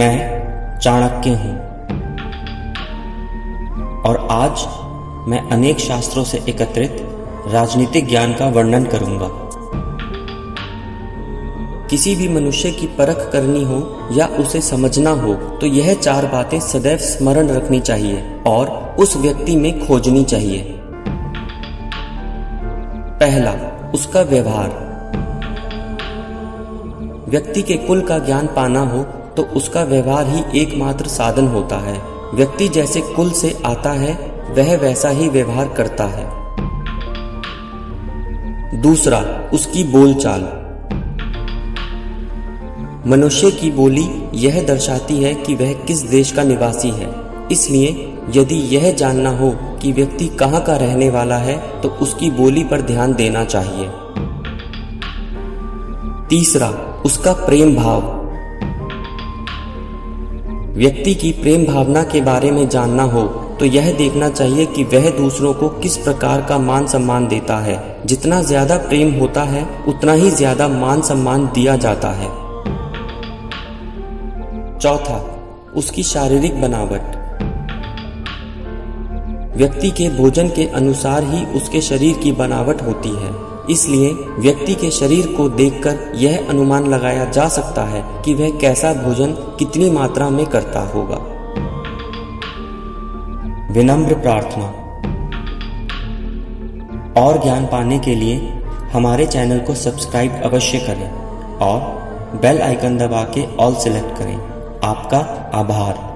मैं चाणक्य हूं और आज मैं अनेक शास्त्रों से एकत्रित राजनीतिक ज्ञान का वर्णन करूंगा। किसी भी मनुष्य की परख करनी हो या उसे समझना हो तो यह चार बातें सदैव स्मरण रखनी चाहिए और उस व्यक्ति में खोजनी चाहिए। पहला, उसका व्यवहार। व्यक्ति के कुल का ज्ञान पाना हो तो उसका व्यवहार ही एकमात्र साधन होता है। व्यक्ति जैसे कुल से आता है वह वैसा ही व्यवहार करता है। दूसरा, उसकी बोलचाल। मनुष्य की बोली यह दर्शाती है कि वह किस देश का निवासी है, इसलिए यदि यह जानना हो कि व्यक्ति कहां का रहने वाला है तो उसकी बोली पर ध्यान देना चाहिए। तीसरा, उसका प्रेम भाव। व्यक्ति की प्रेम भावना के बारे में जानना हो तो यह देखना चाहिए कि वह दूसरों को किस प्रकार का मान सम्मान देता है। जितना ज्यादा प्रेम होता है उतना ही ज्यादा मान सम्मान दिया जाता है। चौथा, उसकी शारीरिक बनावट। व्यक्ति के भोजन के अनुसार ही उसके शरीर की बनावट होती है, इसलिए व्यक्ति के शरीर को देखकर यह अनुमान लगाया जा सकता है कि वह कैसा भोजन कितनी मात्रा में करता होगा। विनम्र प्रार्थना। और ज्ञान पाने के लिए हमारे चैनल को सब्सक्राइब अवश्य करें और बेल आइकन दबा के ऑल सिलेक्ट करें। आपका आभार।